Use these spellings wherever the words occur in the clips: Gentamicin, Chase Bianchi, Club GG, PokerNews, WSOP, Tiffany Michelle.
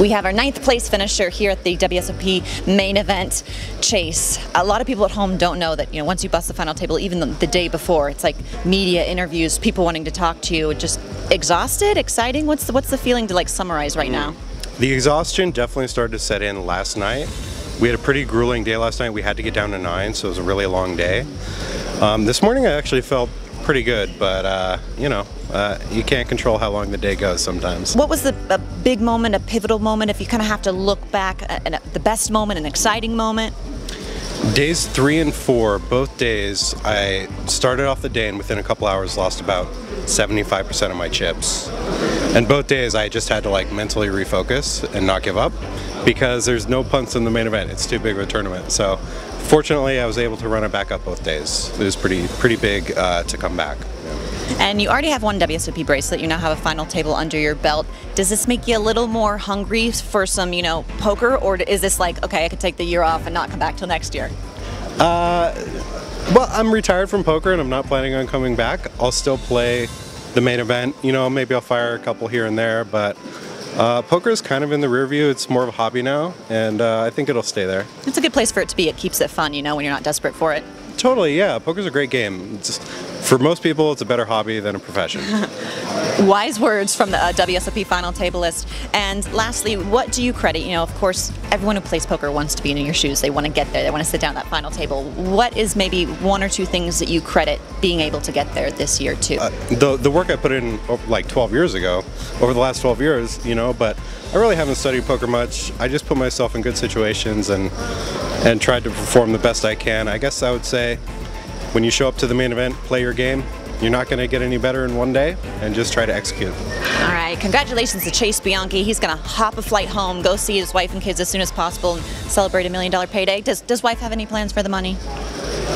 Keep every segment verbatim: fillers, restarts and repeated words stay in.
We have our ninth place finisher here at the W S O P main event, Chase. A lot of people at home don't know that, you know, once you bust the final table, even the, the day before, it's like media interviews, people wanting to talk to you. Just exhausted, exciting? What's the, what's the feeling to like summarize right now? The exhaustion definitely started to set in last night. We had a pretty grueling day last night. We had to get down to nine, so it was a really long day. Um, this morning I actually felt pretty good, but uh, you know, uh, you can't control how long the day goes sometimes. What was the a big moment, a pivotal moment, if you kind of have to look back at the best moment, an exciting moment? Days three and four, both days, I started off the day and within a couple hours lost about seventy-five percent of my chips. And both days I just had to like mentally refocus and not give up, because there's no punts in the main event. It's too big of a tournament. So fortunately I was able to run it back up both days. It was pretty pretty big uh, to come back. And you already have one W S O P bracelet. You now have a final table under your belt. Does this make you a little more hungry for some, you know, poker, or is this like, okay, I could take the year off and not come back till next year? Uh, well, I'm retired from poker and I'm not planning on coming back. I'll still play the main event. You know, maybe I'll fire a couple here and there, but uh, poker is kind of in the rear view. It's more of a hobby now, and uh, I think it'll stay there. It's a good place for it to be. It keeps it fun, you know, when you're not desperate for it. Totally, yeah. Poker's a great game. It's just, for most people, it's a better hobby than a profession. Wise words from the uh, W S O P final table list. And lastly, what do you credit? You know, of course, everyone who plays poker wants to be in your shoes. They want to get there. They want to sit down at that final table. What is maybe one or two things that you credit being able to get there this year, too? Uh, the, the work I put in like twelve years ago, over the last twelve years, you know, but I really haven't studied poker much. I just put myself in good situations and and tried to perform the best I can. I guess I would say, when you show up to the main event, play your game. You're not going to get any better in one day, and just try to execute. All right, congratulations to Chase Bianchi. He's going to hop a flight home, go see his wife and kids as soon as possible, and celebrate a million dollar payday. Does, does wife have any plans for the money?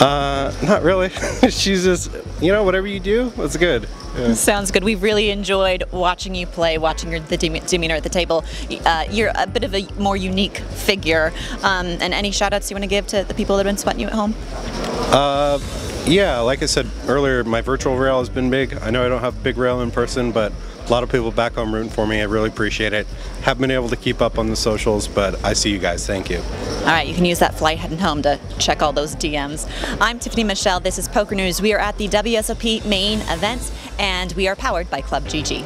Uh, not really. She's just, you know, whatever you do, that's good. Yeah. Sounds good. We really enjoyed watching you play, watching your the demeanor at the table. Uh, you're a bit of a more unique figure. Um, and any shout outs you want to give to the people that have been sweating you at home? Uh, yeah, like I said earlier, my virtual rail has been big. I know I don't have big rail in person, but a lot of people back home rooting for me. I really appreciate it. Haven't been able to keep up on the socials, but I see you guys. Thank you. All right, you can use that flight heading home to check all those D Ms. I'm Tiffany Michelle. This is Poker News. We are at the W S O P main event, and we are powered by Club G G.